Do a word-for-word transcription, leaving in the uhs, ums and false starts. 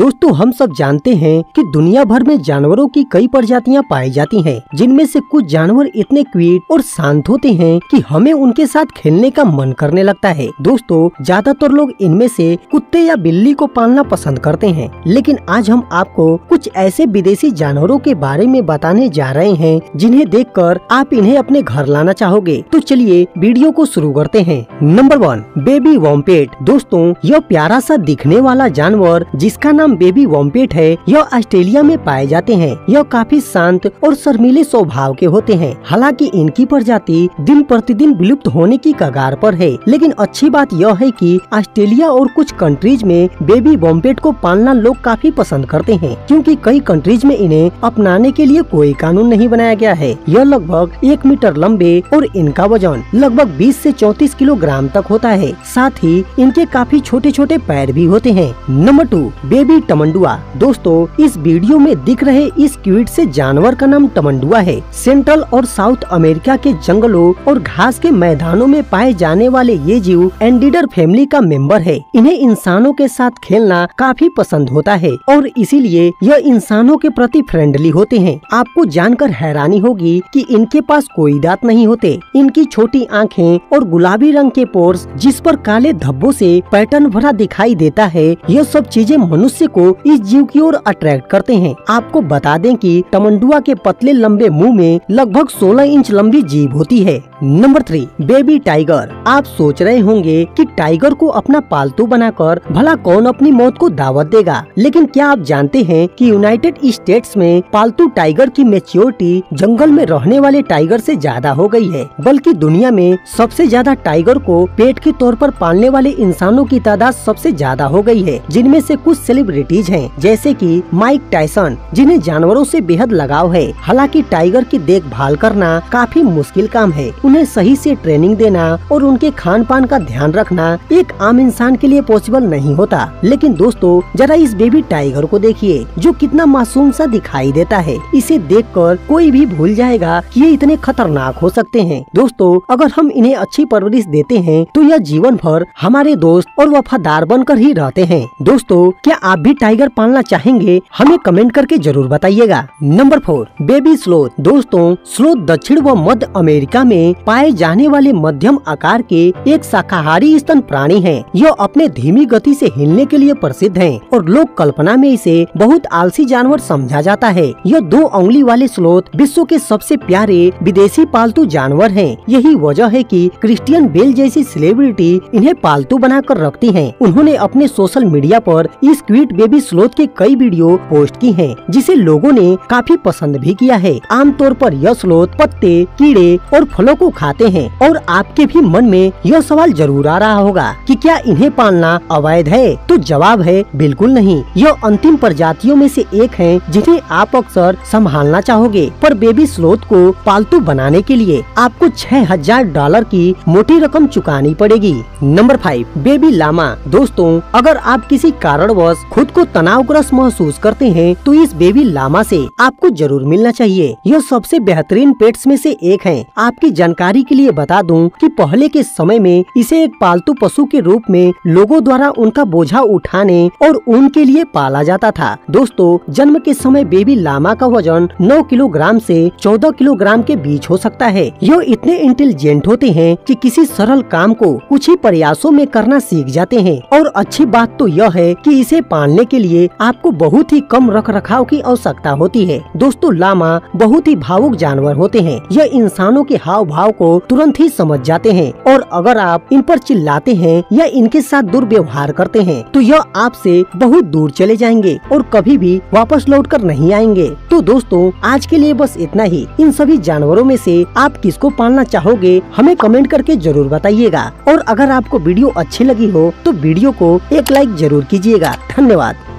दोस्तों हम सब जानते हैं कि दुनिया भर में जानवरों की कई प्रजातियां पाई जाती हैं, जिनमें से कुछ जानवर इतने क्यूट और शांत होते हैं कि हमें उनके साथ खेलने का मन करने लगता है। दोस्तों ज्यादातर लोग इनमें से कुत्ते या बिल्ली को पालना पसंद करते हैं, लेकिन आज हम आपको कुछ ऐसे विदेशी जानवरों के बारे में बताने जा रहे हैं जिन्हें देख कर आप इन्हें अपने घर लाना चाहोगे। तो चलिए वीडियो को शुरू करते हैं। Number one, baby wombat. दोस्तों यह प्यारा सा दिखने वाला जानवर जिसका नाम बेबी वॉम्पेट है, यह ऑस्ट्रेलिया में पाए जाते हैं। यह काफी शांत और शर्मीले स्वभाव के होते हैं। हालांकि इनकी प्रजाति दिन प्रतिदिन विलुप्त होने की कगार पर है, लेकिन अच्छी बात यह है कि ऑस्ट्रेलिया और कुछ कंट्रीज में बेबी वॉम्पेट को पालना लोग काफी पसंद करते हैं, क्योंकि कई कंट्रीज में इन्हें अपनाने के लिए कोई कानून नहीं बनाया गया है। यह लगभग एक मीटर लंबे और इनका वजन लगभग बीस से चौंतीस किलोग्राम तक होता है। साथ ही इनके काफी छोटे छोटे पैर भी होते हैं। Number two, baby tamandua. दोस्तों इस वीडियो में दिख रहे इस क्यूट से जानवर का नाम टमंडुआ है। सेंट्रल और साउथ अमेरिका के जंगलों और घास के मैदानों में पाए जाने वाले ये जीव एंडीडर फैमिली का मेंबर है। इन्हें इंसानों के साथ खेलना काफी पसंद होता है और इसीलिए यह इंसानों के प्रति फ्रेंडली होते हैं। आपको जानकर हैरानी होगी कि इनके पास कोई दांत नहीं होते। इनकी छोटी आँखें और गुलाबी रंग के पोर्स जिस पर काले धब्बों से पैटर्न भरा दिखाई देता है, यह सब चीजें मनुष्य को इस जीव की ओर अट्रैक्ट करते हैं। आपको बता दें कि टमंडुआ के पतले लंबे मुंह में लगभग सोलह इंच लंबी जीभ होती है। Number three, baby tiger. आप सोच रहे होंगे कि टाइगर को अपना पालतू बनाकर भला कौन अपनी मौत को दावत देगा, लेकिन क्या आप जानते हैं कि यूनाइटेड स्टेट्स में पालतू टाइगर की मैच्योरिटी जंगल में रहने वाले टाइगर से ज्यादा हो गई है। बल्कि दुनिया में सबसे ज्यादा टाइगर को पेट के तौर पर पालने वाले इंसानों की तादाद सबसे ज्यादा हो गई है, जिनमें से कुछ सेलिब्रिटीज हैं, जैसे कि माइक टायसन, जिन्हें जानवरों से बेहद लगाव है। हालांकि टाइगर की देखभाल करना काफी मुश्किल काम है। उन्हें सही से ट्रेनिंग देना और उनके खान पान का ध्यान रखना एक आम इंसान के लिए पॉसिबल नहीं होता। लेकिन दोस्तों जरा इस बेबी टाइगर को देखिए, जो कितना मासूम सा दिखाई देता है। इसे देखकर कोई भी भूल जाएगा कि ये इतने खतरनाक हो सकते हैं। दोस्तों अगर हम इन्हें अच्छी परवरिश देते हैं तो यह जीवन भर हमारे दोस्त और वफादार बनकर ही रहते हैं। दोस्तों क्या आप भी टाइगर पालना चाहेंगे? हमें कमेंट करके जरूर बताइएगा। Number four, baby sloth. दोस्तों स्लोथ दक्षिण व मध्य अमेरिका में पाए जाने वाले मध्यम आकार के एक शाकाहारी स्तन प्राणी हैं। यह अपने धीमी गति से हिलने के लिए प्रसिद्ध हैं और लोग कल्पना में इसे बहुत आलसी जानवर समझा जाता है। यह दो उंगली वाले स्लोथ विश्व के सबसे प्यारे विदेशी पालतू जानवर है। यही वजह है कि क्रिस्टियन बेल जैसी सेलिब्रिटी इन्हें पालतू बनाकर रखती हैं। उन्होंने अपने सोशल मीडिया पर इस क्यूट बेबी स्लोथ के कई वीडियो पोस्ट की हैं, जिसे लोगों ने काफी पसंद भी किया है। आमतौर पर यह स्लोथ पत्ते, कीड़े और फलों को खाते हैं। और आपके भी मन में यह सवाल जरूर आ रहा होगा कि क्या इन्हें पालना अवैध है? तो जवाब है बिल्कुल नहीं। यह अंतिम प्रजातियों में से एक है जिन्हें आप अक्सर संभालना चाहोगे। पर बेबी स्लोथ को पालतू बनाने के लिए आपको छह हजार डॉलर की मोटी रकम चुकानी पड़ेगी। Number five, baby llama. दोस्तों अगर आप किसी कारणवश खुद को तनावग्रस्त महसूस करते हैं तो इस बेबी लामा से आपको जरूर मिलना चाहिए। यह सबसे बेहतरीन पेट्स में से एक है। आपकी जानकारी के लिए बता दूं कि पहले के समय में इसे एक पालतू पशु के रूप में लोगों द्वारा उनका बोझा उठाने और उनके लिए पाला जाता था। दोस्तों जन्म के समय बेबी लामा का वजन नौ किलोग्राम से चौदह किलोग्राम के बीच हो सकता है। यह इतने इंटेलिजेंट होते हैं कि किसी सरल काम को कुछ ही प्रयासों में करना सीख जाते हैं। और अच्छी बात तो यह है कि इसे पालने के लिए आपको बहुत ही कम रख रखाव की आवश्यकता होती है। दोस्तों लामा बहुत ही भावुक जानवर होते हैं। यह इंसानों के हाव भाव को तुरंत ही समझ जाते हैं और अगर आप इन पर चिल्लाते हैं या इनके साथ दुर्व्यवहार करते हैं तो यह आपसे बहुत दूर चले जाएंगे और कभी भी वापस लौट कर नहीं आएंगे। तो दोस्तों आज के लिए बस इतना ही। इन सभी जानवरों में से आप किसको पालना चाहोगे हमें कमेंट करके जरूर बताइएगा। और अगर आपको वीडियो अच्छी लगी हो तो वीडियो को एक लाइक जरूर कीजिएगा। धन्यवाद।